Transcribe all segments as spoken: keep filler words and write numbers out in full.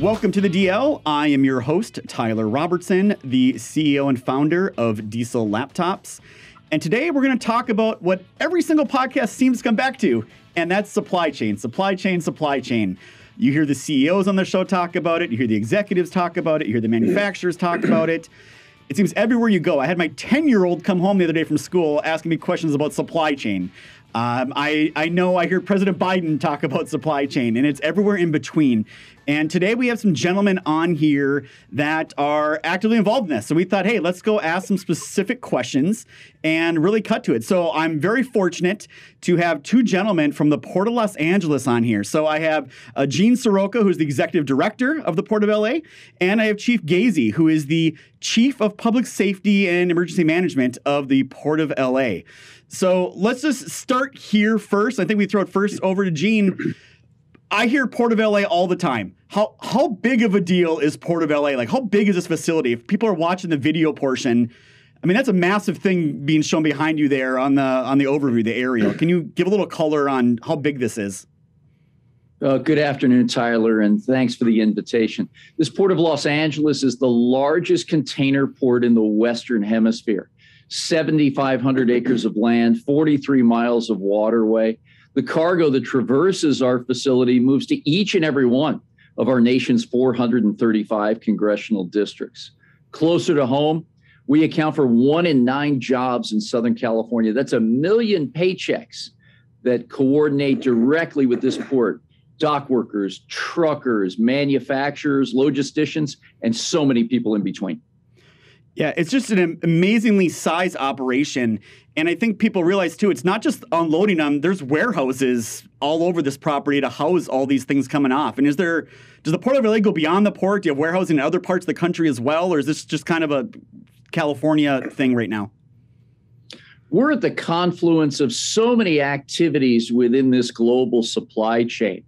Welcome to the D L. I am your host, Tyler Robertson, the C E O and founder of Diesel Laptops. And today we're going to talk about what every single podcast seems to come back to, and that's supply chain, supply chain, supply chain. You hear the C E Os on the show talk about it. You hear the executives talk about it. You hear the manufacturers talk about it. It seems everywhere you go. I had my ten-year-old come home the other day from school asking me questions about supply chain. Um, I, I know I hear President Biden talk about supply chain, and it's everywhere in between. And today we have some gentlemen on here that are actively involved in this. So we thought, hey, let's go ask some specific questions and really cut to it. So I'm very fortunate to have two gentlemen from the Port of Los Angeles on here. So I have uh, Gene Seroka, who's the executive director of the Port of L A, and I have Chief Gazi, who is the chief of public safety and emergency management of the Port of L A. So let's just start here first. I think we throw it first over to Gene. I hear Port of L A all the time. How how big of a deal is Port of L A? Like, how big is this facility? If people are watching the video portion, I mean, that's a massive thing being shown behind you there on the on the overview, the aerial. Can you give a little color on how big this is? Uh, good afternoon, Tyler, and thanks for the invitation. This Port of Los Angeles is the largest container port in the Western Hemisphere. seventy-five hundred acres of land, forty-three miles of waterway. The cargo that traverses our facility moves to each and every one of our nation's four hundred thirty-five congressional districts. Closer to home, we account for one in nine jobs in Southern California. That's a million paychecks that coordinate directly with this port. Dock workers, truckers, manufacturers, logisticians, and so many people in between. Yeah, it's just an amazingly sized operation. And I think people realize, too, it's not just unloading them. There's warehouses all over this property to house all these things coming off. And is there, does the Port of L A go beyond the port? Do you have warehousing in other parts of the country as well? Or is this just kind of a California thing right now? We're at the confluence of so many activities within this global supply chain.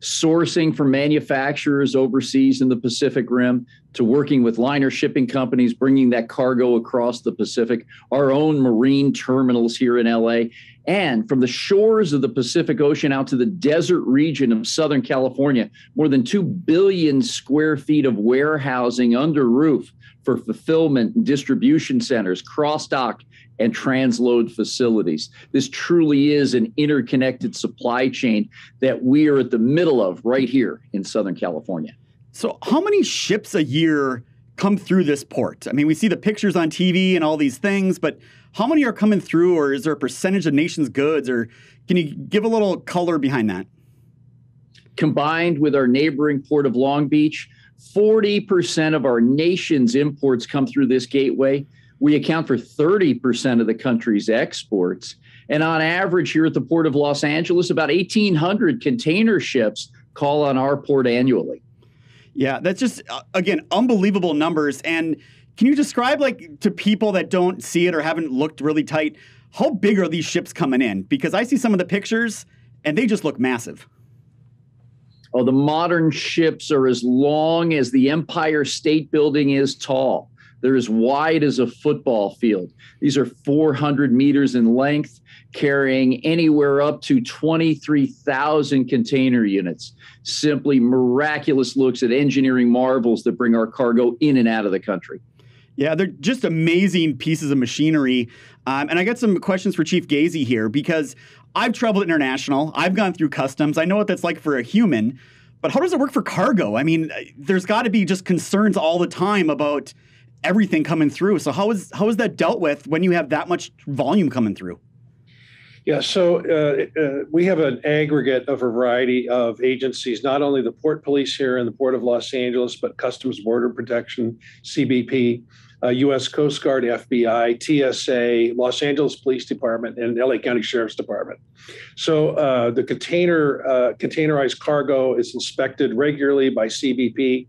Sourcing for manufacturers overseas in the Pacific Rim, to working with liner shipping companies, bringing that cargo across the Pacific, our own marine terminals here in L A, and from the shores of the Pacific Ocean out to the desert region of Southern California, more than two billion square feet of warehousing under roof for fulfillment and distribution centers, cross-dock and transload facilities. This truly is an interconnected supply chain that we are at the middle of right here in Southern California. So how many ships a year come through this port? I mean, we see the pictures on T V and all these things, but how many are coming through, or is there a percentage of nation's goods, or can you give a little color behind that? Combined with our neighboring port of Long Beach, forty percent of our nation's imports come through this gateway. We account for thirty percent of the country's exports. And on average here at the Port of Los Angeles, about eighteen hundred container ships call on our port annually. Yeah, that's just, again, unbelievable numbers. And can you describe, like, to people that don't see it or haven't looked really tight, how big are these ships coming in? Because I see some of the pictures and they just look massive. Oh, the modern ships are as long as the Empire State Building is tall. They're as wide as a football field. These are four hundred meters in length, carrying anywhere up to twenty-three thousand container units. Simply miraculous looks at engineering marvels that bring our cargo in and out of the country. Yeah, they're just amazing pieces of machinery. Um, and I got some questions for Chief Gazi here, because I've traveled international. I've gone through customs. I know what that's like for a human. But how does it work for cargo? I mean, there's got to be just concerns all the time about everything coming through. So how is how is that dealt with when you have that much volume coming through? Yeah, so uh, uh, we have an aggregate of a variety of agencies, not only the Port Police here in the Port of Los Angeles, but Customs Border Protection, C B P, uh, U S Coast Guard, F B I, T S A, Los Angeles Police Department, and L A County Sheriff's Department. So uh, the container uh, containerized cargo is inspected regularly by C B P.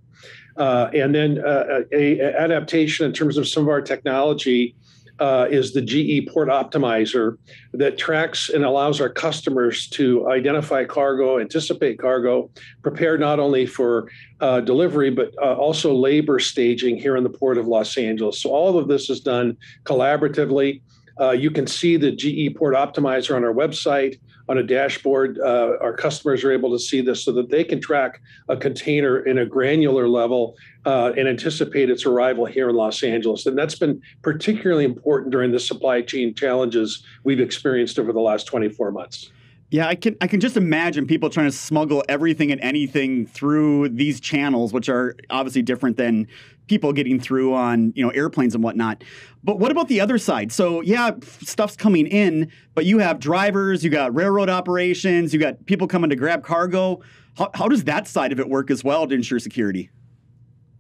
Uh, and then uh, a, a adaptation in terms of some of our technology uh, is the G E Port Optimizer that tracks and allows our customers to identify cargo, anticipate cargo, prepare not only for uh, delivery, but uh, also labor staging here in the Port of Los Angeles. So all of this is done collaboratively. Uh, you can see the G E Port Optimizer on our website. On a dashboard, uh, our customers are able to see this so that they can track a container in a granular level uh, and anticipate its arrival here in Los Angeles. And that's been particularly important during the supply chain challenges we've experienced over the last twenty-four months. Yeah, I can, I can just imagine people trying to smuggle everything and anything through these channels, which are obviously different than people getting through on, you know, airplanes and whatnot. But what about the other side? So, yeah, stuff's coming in, but you have drivers, you got railroad operations, you got people coming to grab cargo. How, how does that side of it work as well to ensure security?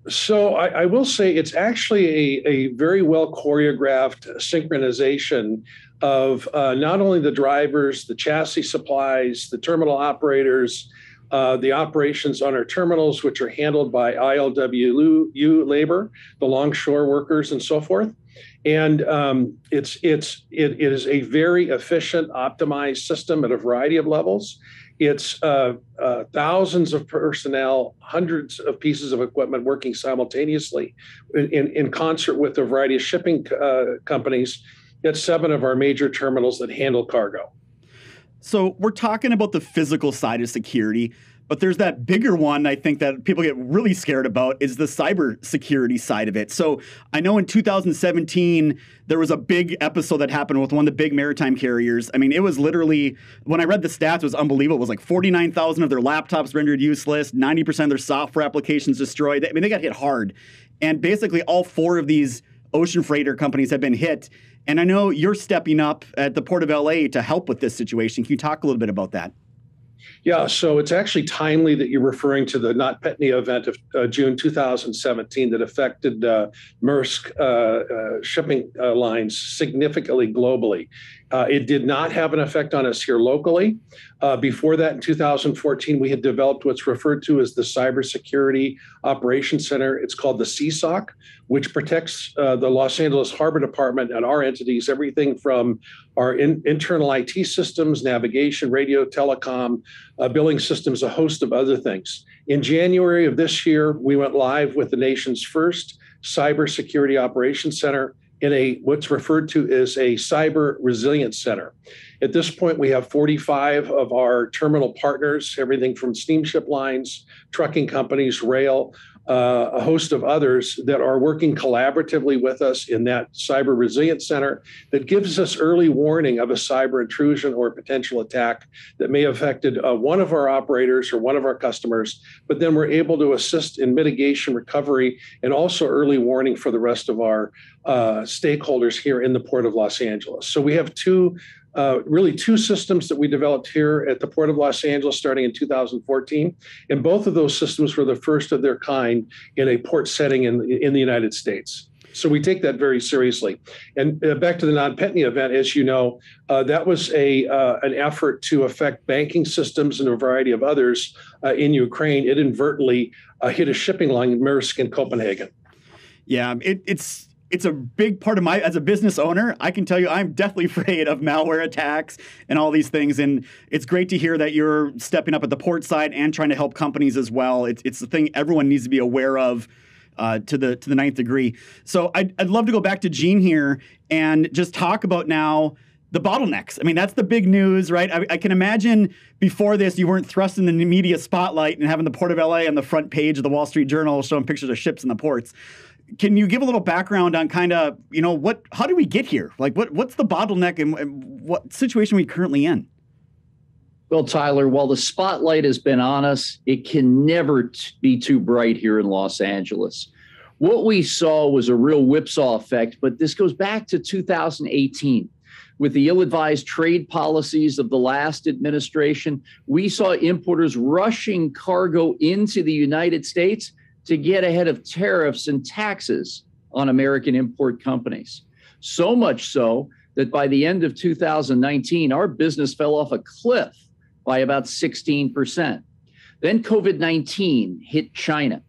So I, I will say it's actually a, a very well choreographed synchronization of uh, not only the drivers, the chassis supplies, the terminal operators, uh, the operations on our terminals, which are handled by I L W U labor, the longshore workers and so forth. And um, it's, it's, it, it is a very efficient, optimized system at a variety of levels. It's uh, uh, thousands of personnel, hundreds of pieces of equipment working simultaneously in, in concert with a variety of shipping uh, companies at seven of our major terminals that handle cargo. So we're talking about the physical side of security, but there's that bigger one I think that people get really scared about is the cybersecurity side of it. So I know in two thousand seventeen, there was a big episode that happened with one of the big maritime carriers. I mean, it was literally, when I read the stats, it was unbelievable. It was like forty-nine thousand of their laptops rendered useless, ninety percent of their software applications destroyed. I mean, they got hit hard. And basically all four of these ocean freighter companies have been hit. And I know you're stepping up at the Port of L A to help with this situation. Can you talk a little bit about that? Yeah, so it's actually timely that you're referring to the NotPetya event of uh, June two thousand seventeen that affected uh, Maersk uh, uh, shipping uh, lines significantly globally. Uh, it did not have an effect on us here locally. Uh, before that, in two thousand fourteen, we had developed what's referred to as the Cybersecurity Operations Center. It's called the C SOC, which protects uh, the Los Angeles Harbor Department and our entities, everything from our in internal I T systems, navigation, radio, telecom, uh, billing systems, a host of other things. In January of this year, we went live with the nation's first Cybersecurity Operations Center in a what's referred to as a cyber resilience center. At this point, we have forty-five of our terminal partners, everything from steamship lines, trucking companies, rail, uh, a host of others that are working collaboratively with us in that cyber resilience center that gives us early warning of a cyber intrusion or a potential attack that may have affected uh, one of our operators or one of our customers, but then we're able to assist in mitigation, recovery, and also early warning for the rest of our uh, stakeholders here in the Port of Los Angeles. So we have two Uh, really two systems that we developed here at the Port of Los Angeles starting in two thousand fourteen. And both of those systems were the first of their kind in a port setting in, in the United States. So we take that very seriously. And uh, back to the NotPetya event, as you know, uh, that was a uh, an effort to affect banking systems and a variety of others uh, in Ukraine. It inadvertently uh, hit a shipping line in Maersk in Copenhagen. Yeah, it, it's... It's a big part of my, as a business owner, I can tell you I'm definitely afraid of malware attacks and all these things. And it's great to hear that you're stepping up at the port side and trying to help companies as well. It's, it's the thing everyone needs to be aware of uh, to the to the ninth degree. So I'd, I'd love to go back to Gene here and just talk about now the bottlenecks. I mean, that's the big news, right? I, I can imagine before this, you weren't thrust in the media spotlight and having the Port of L A on the front page of the Wall Street Journal showing pictures of ships in the ports. Can you give a little background on kind of, you know, what, how did we get here? Like, what, what's the bottleneck and, and what situation are we currently in? Well, Tyler, while the spotlight has been on us, it can never t- be too bright here in Los Angeles. What we saw was a real whipsaw effect, but this goes back to two thousand eighteen. With the ill-advised trade policies of the last administration, we saw importers rushing cargo into the United States to get ahead of tariffs and taxes on American import companies. So much so that by the end of two thousand nineteen, our business fell off a cliff by about sixteen percent. Then COVID nineteen hit China.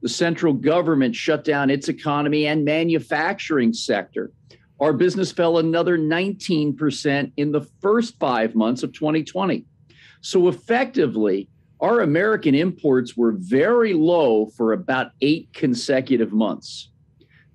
The central government shut down its economy and manufacturing sector. Our business fell another nineteen percent in the first five months of twenty twenty. So effectively, our American imports were very low for about eight consecutive months.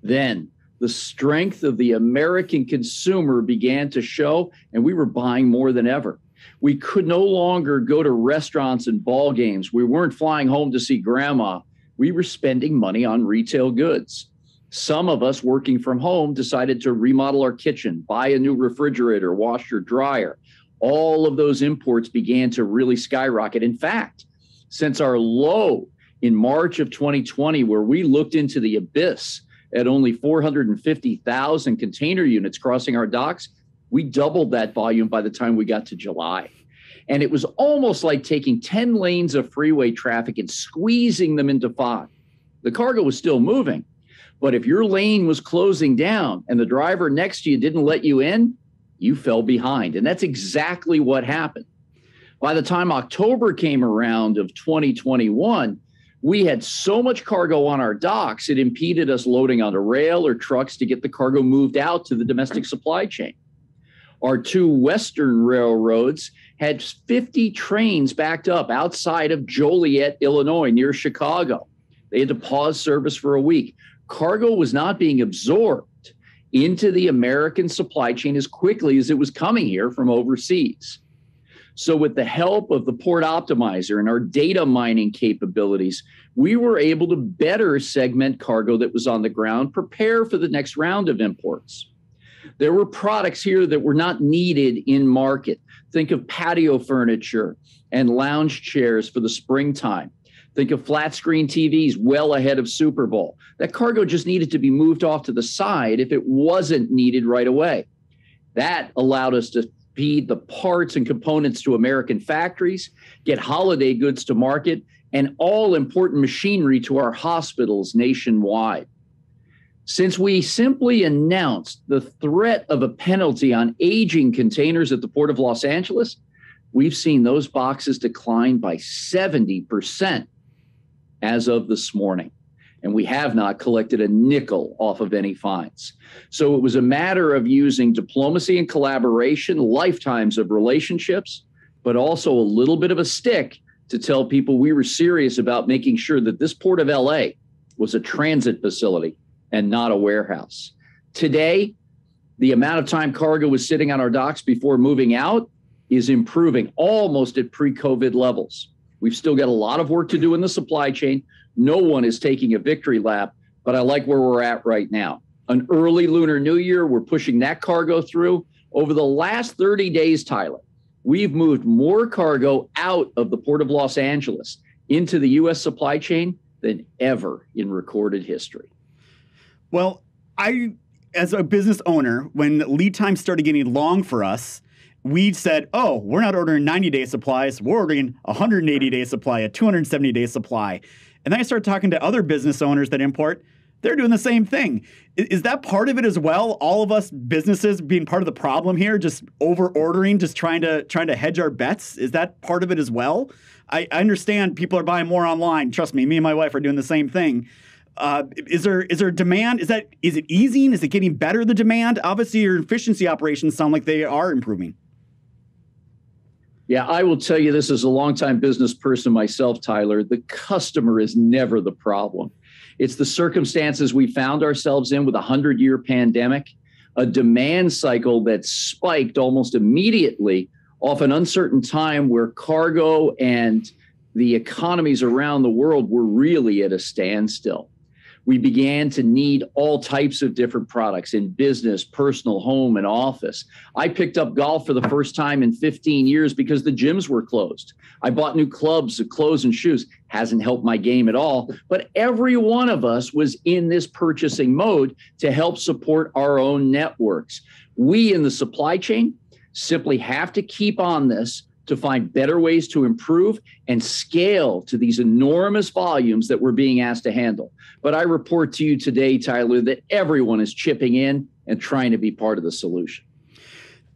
Then the strength of the American consumer began to show, and we were buying more than ever. We could no longer go to restaurants and ball games. We weren't flying home to see grandma. We were spending money on retail goods. Some of us working from home decided to remodel our kitchen, buy a new refrigerator, washer, dryer. All of those imports began to really skyrocket. In fact, since our low in March of twenty twenty, where we looked into the abyss at only four hundred fifty thousand container units crossing our docks, we doubled that volume by the time we got to July. And it was almost like taking ten lanes of freeway traffic and squeezing them into five. The cargo was still moving, but if your lane was closing down and the driver next to you didn't let you in, you fell behind. And that's exactly what happened. By the time October came around of twenty twenty-one, we had so much cargo on our docks, it impeded us loading onto rail or trucks to get the cargo moved out to the domestic supply chain. Our two Western railroads had fifty trains backed up outside of Joliet, Illinois, near Chicago. They had to pause service for a week. Cargo was not being absorbed into the American supply chain as quickly as it was coming here from overseas. So with the help of the Port Optimizer and our data mining capabilities, we were able to better segment cargo that was on the ground, prepare for the next round of imports. There were products here that were not needed in market. Think of patio furniture and lounge chairs for the springtime. Think of flat screen T Vs well ahead of Super Bowl. That cargo just needed to be moved off to the side if it wasn't needed right away. That allowed us to feed the parts and components to American factories, get holiday goods to market, and all important machinery to our hospitals nationwide. Since we simply announced the threat of a penalty on aging containers at the Port of Los Angeles, we've seen those boxes decline by seventy percent as of this morning. And we have not collected a nickel off of any fines. So it was a matter of using diplomacy and collaboration, lifetimes of relationships, but also a little bit of a stick to tell people we were serious about making sure that this Port of L A was a transit facility and not a warehouse. Today, the amount of time cargo was sitting on our docks before moving out is improving almost at pre-COVID levels. We've still got a lot of work to do in the supply chain. No one is taking a victory lap, but I like where we're at right now. An early Lunar New Year, we're pushing that cargo through. Over the last thirty days, Tyler, we've moved more cargo out of the Port of Los Angeles into the U S supply chain than ever in recorded history. Well, I, as a business owner, when lead times started getting long for us, we said, oh, we're not ordering ninety-day supplies. We're ordering a one hundred eighty-day supply, a two hundred seventy-day supply. And then I started talking to other business owners that import. They're doing the same thing. Is that part of it as well? All of us businesses being part of the problem here, just over-ordering, just trying to trying to hedge our bets? Is that part of it as well? I, I understand people are buying more online. Trust me, me and my wife are doing the same thing. Uh, is there is there demand? Is that is it easing? Is it getting better, the demand? Obviously, your efficiency operations sound like they are improving. Yeah, I will tell you this as a longtime business person myself, Tyler, the customer is never the problem. It's the circumstances we found ourselves in with a hundred-year pandemic, a demand cycle that spiked almost immediately off an uncertain time where cargo and the economies around the world were really at a standstill. We began to need all types of different products in business, personal, home, and office. I picked up golf for the first time in fifteen years because the gyms were closed. I bought new clubs, clothes, and shoes. Hasn't helped my game at all, but every one of us was in this purchasing mode to help support our own networks. We in the supply chain simply have to keep on this to find better ways to improve and scale to these enormous volumes that we're being asked to handle. But I report to you today, Tyler, that everyone is chipping in and trying to be part of the solution.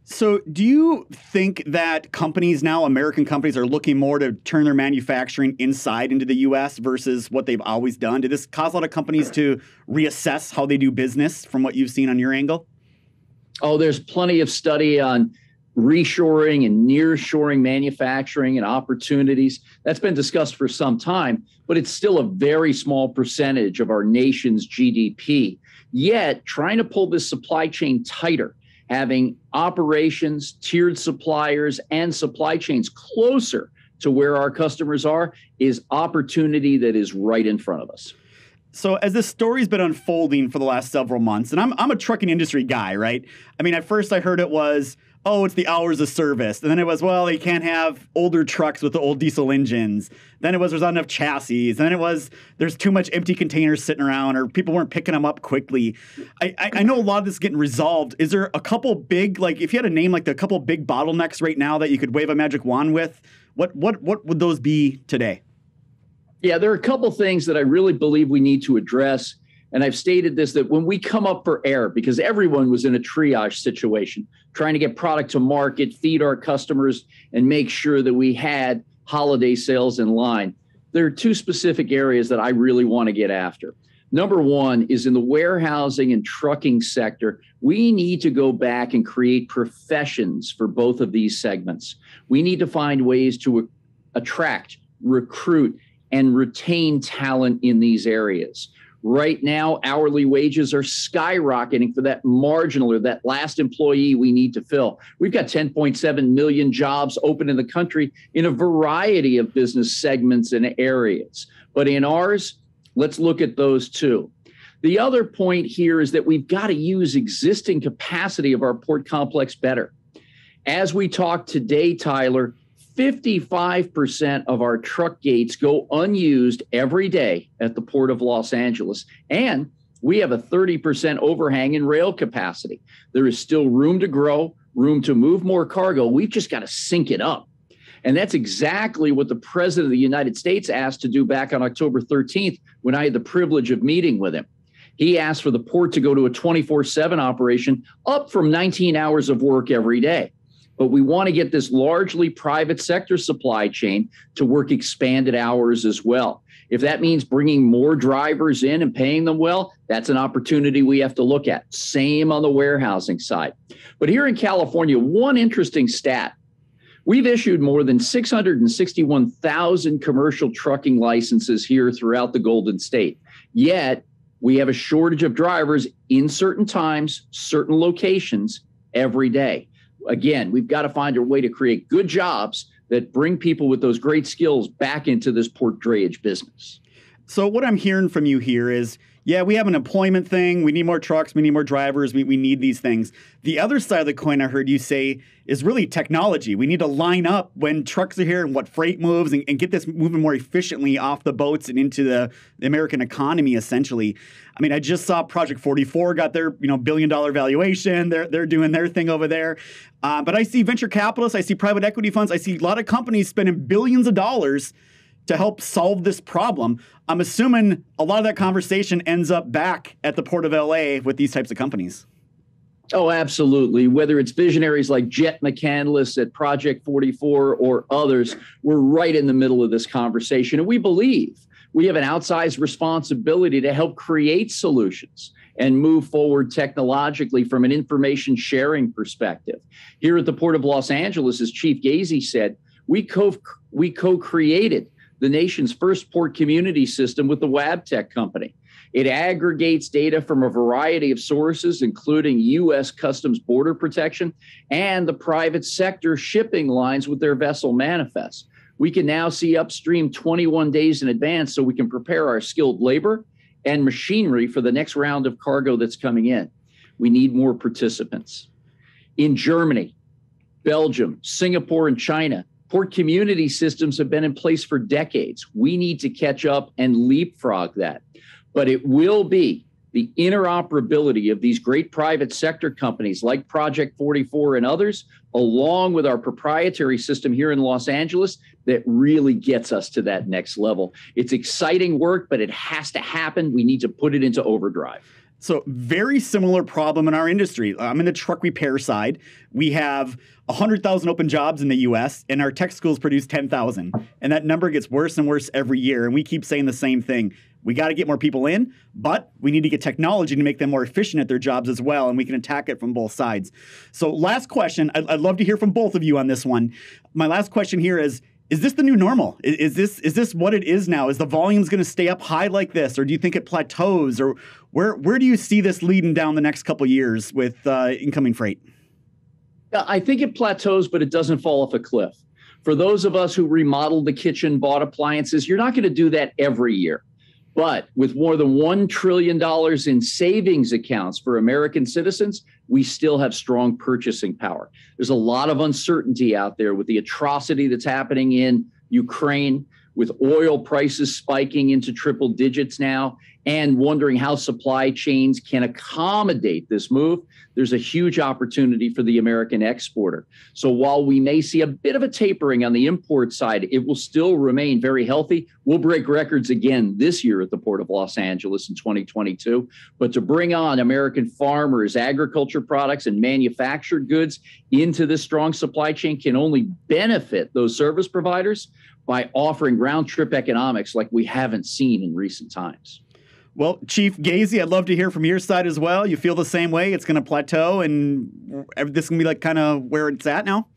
So do you think that companies now, American companies, are looking more to turn their manufacturing inside into the U S versus what they've always done? Did this cause a lot of companies to reassess how they do business from what you've seen on your angle? Oh, there's plenty of study on reshoring and nearshoring manufacturing and opportunities. That's been discussed for some time, but it's still a very small percentage of our nation's G D P. Yet, trying to pull this supply chain tighter, having operations, tiered suppliers, and supply chains closer to where our customers are is opportunity that is right in front of us. So as this story's been unfolding for the last several months, and I'm I'm a trucking industry guy, right? I mean, at first I heard it was, oh, it's the hours of service. And then it was, well, you can't have older trucks with the old diesel engines. Then it was there's not enough chassis. And then it was there's too much empty containers sitting around or people weren't picking them up quickly. I, I, I know a lot of this is getting resolved. Is there a couple big, like if you had a name, like the couple big bottlenecks right now that you could wave a magic wand with, what what what would those be today? Yeah, there are a couple things that I really believe we need to address. And I've stated this, that when we come up for air, because everyone was in a triage situation, trying to get product to market, feed our customers, and make sure that we had holiday sales in line. There are two specific areas that I really want to get after. Number one is in the warehousing and trucking sector, we need to go back and create professions for both of these segments. We need to find ways to attract, recruit, and retain talent in these areas. Right now, hourly wages are skyrocketing for that marginal or that last employee we need to fill. We've got ten point seven million jobs open in the country in a variety of business segments and areas. But in ours, let's look at those two. The other point here is that we've got to use existing capacity of our port complex better. As we talk today, Tyler, fifty-five percent of our truck gates go unused every day at the Port of Los Angeles, and we have a thirty percent overhang in rail capacity. There is still room to grow, room to move more cargo. We've just got to sync it up. And that's exactly what the President of the United States asked to do back on October thirteenth when I had the privilege of meeting with him. He asked for the port to go to a twenty-four seven operation, up from nineteen hours of work every day. But we want to get this largely private sector supply chain to work expanded hours as well. If that means bringing more drivers in and paying them well, that's an opportunity we have to look at. Same on the warehousing side. But here in California, one interesting stat. We've issued more than six hundred sixty-one thousand commercial trucking licenses here throughout the Golden State. Yet, we have a shortage of drivers in certain times, certain locations every day. Again, we've got to find a way to create good jobs that bring people with those great skills back into this port drayage business. So what I'm hearing from you here is, yeah, we have an employment thing. We need more trucks. We need more drivers. We, we need these things. The other side of the coin I heard you say is really technology. We need to line up when trucks are here and what freight moves and, and get this moving more efficiently off the boats and into the, the American economy, essentially. I mean, I just saw Project forty-four got their you know billion dollar valuation. They're, they're doing their thing over there. Uh, but I see venture capitalists. I see private equity funds. I see a lot of companies spending billions of dollars to help solve this problem. I'm assuming a lot of that conversation ends up back at the Port of L A with these types of companies. Oh, absolutely. Whether it's visionaries like Jet McCandless at Project forty-four or others, we're right in the middle of this conversation. And we believe we have an outsized responsibility to help create solutions and move forward technologically from an information sharing perspective. Here at the Port of Los Angeles, as Chief Gazi said, we co- we co-created the nation's first port community system with the Wabtec company. It aggregates data from a variety of sources, including U S Customs Border Protection and the private sector shipping lines with their vessel manifests. We can now see upstream twenty-one days in advance so we can prepare our skilled labor and machinery for the next round of cargo that's coming in. We need more participants. In Germany, Belgium, Singapore, and China, port community systems have been in place for decades. We need to catch up and leapfrog that. But it will be the interoperability of these great private sector companies like Project forty-four and others, along with our proprietary system here in Los Angeles, that really gets us to that next level. It's exciting work, but it has to happen. We need to put it into overdrive. So very similar problem in our industry. I'm in the truck repair side. We have one hundred thousand open jobs in the U S and our tech schools produce ten thousand. And that number gets worse and worse every year. And we keep saying the same thing. We got to get more people in, but we need to get technology to make them more efficient at their jobs as well, and we can attack it from both sides. So last question, I'd, I'd love to hear from both of you on this one. My last question here is, is this the new normal? Is, is this is this what it is now? Is the volume's going to stay up high like this, or do you think it plateaus? Or where, where do you see this leading down the next couple of years with uh, incoming freight? I think it plateaus, but it doesn't fall off a cliff. For those of us who remodeled the kitchen, bought appliances, you're not going to do that every year. But with more than one trillion dollars in savings accounts for American citizens, we still have strong purchasing power. There's a lot of uncertainty out there with the atrocity that's happening in Ukraine, with oil prices spiking into triple digits now, and wondering how supply chains can accommodate this move. There's a huge opportunity for the American exporter. So while we may see a bit of a tapering on the import side, it will still remain very healthy. We'll break records again this year at the Port of Los Angeles in twenty twenty-two. But to bring on American farmers, agriculture products, and manufactured goods into this strong supply chain can only benefit those service providers by offering round-trip economics like we haven't seen in recent times. Well, Chief Gazi, I'd love to hear from your side as well. You feel the same way? It's going to plateau, and this is going to be like kind of where it's at now?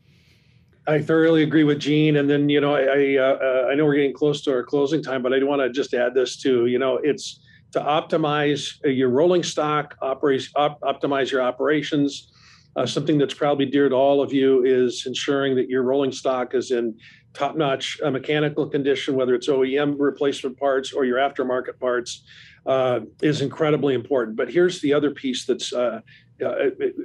I thoroughly agree with Gene. And then, you know, I, I, uh, I know we're getting close to our closing time, but I do want to just add this too. You know, it's to optimize your rolling stock, operas, op, optimize your operations. Uh, something that's probably dear to all of you is ensuring that your rolling stock is in top-notch uh, mechanical condition, whether it's O E M replacement parts or your aftermarket parts, uh, is incredibly important. But here's the other piece that's uh, uh,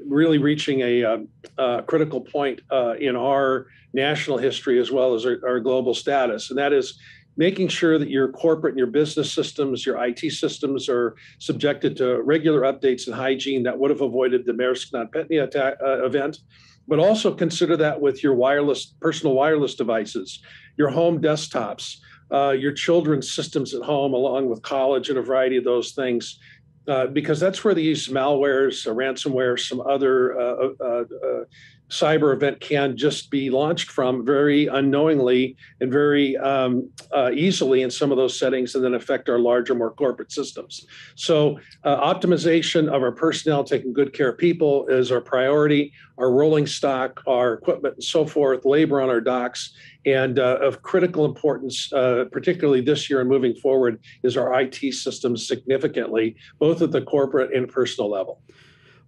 really reaching a uh, uh, critical point uh, in our national history as well as our, our global status, and that is making sure that your corporate and your business systems, your I T systems are subjected to regular updates and hygiene that would have avoided the Maersk NotPetya attack, uh, event. But also consider that with your wireless, personal wireless devices, your home desktops, uh, your children's systems at home, along with college and a variety of those things, uh, because that's where these malwares, uh, ransomware, some other uh, uh, uh, cyber event can just be launched from very unknowingly and very um, uh, easily in some of those settings, and then affect our larger, more corporate systems. So uh, optimization of our personnel, taking good care of people is our priority, our rolling stock, our equipment and so forth, labor on our docks, and uh, of critical importance, uh, particularly this year and moving forward, is our I T systems significantly, both at the corporate and personal level.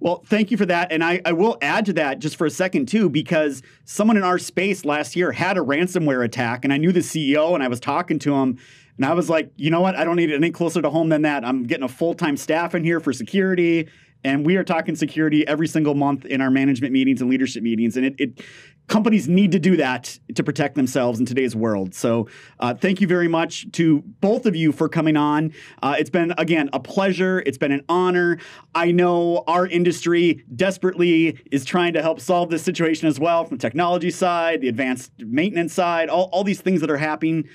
Well, thank you for that. And I, I will add to that just for a second, too, because someone in our space last year had a ransomware attack, and I knew the C E O, and I was talking to him, and I was like, you know what? I don't need it any closer to home than that. I'm getting a full-time staff in here for security, and we are talking security every single month in our management meetings and leadership meetings. And it, it companies need to do that to protect themselves in today's world. So uh, thank you very much to both of you for coming on. Uh, it's been, again, a pleasure. It's been an honor. I know our industry desperately is trying to help solve this situation as well, from the technology side, the advanced maintenance side, all, all these things that are happening.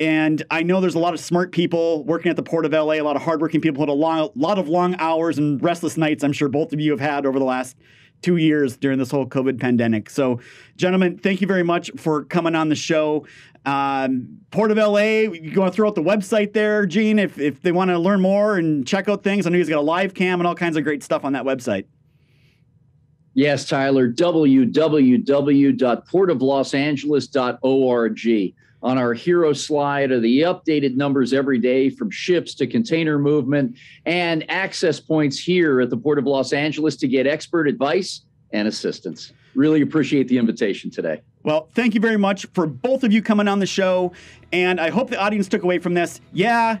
And I know there's a lot of smart people working at the Port of L A, a lot of hardworking people, had a long, lot of long hours and restless nights I'm sure both of you have had over the last two years during this whole COVID pandemic. So, gentlemen, thank you very much for coming on the show. Um, Port of L A, you want to throw out the website there, Gene, if, if they want to learn more and check out things. I know he's got a live cam and all kinds of great stuff on that website. Yes, Tyler, w w w dot port of los angeles dot org. On our hero slide are the updated numbers every day from ships to container movement, and access points here at the Port of Los Angeles to get expert advice and assistance. Really appreciate the invitation today. Well, thank you very much for both of you coming on the show. And I hope the audience took away from this. Yeah.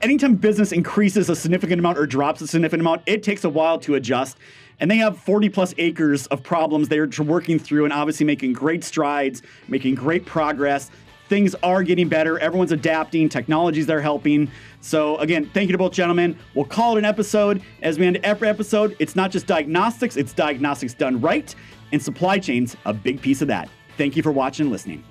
Anytime business increases a significant amount or drops a significant amount, it takes a while to adjust. And they have forty plus acres of problems they're working through, and obviously making great strides, making great progress. Things are getting better. Everyone's adapting. Technologies are helping. So again, thank you to both gentlemen. We'll call it an episode. As we end every episode, it's not just diagnostics, it's diagnostics done right. And supply chain's a big piece of that. Thank you for watching and listening.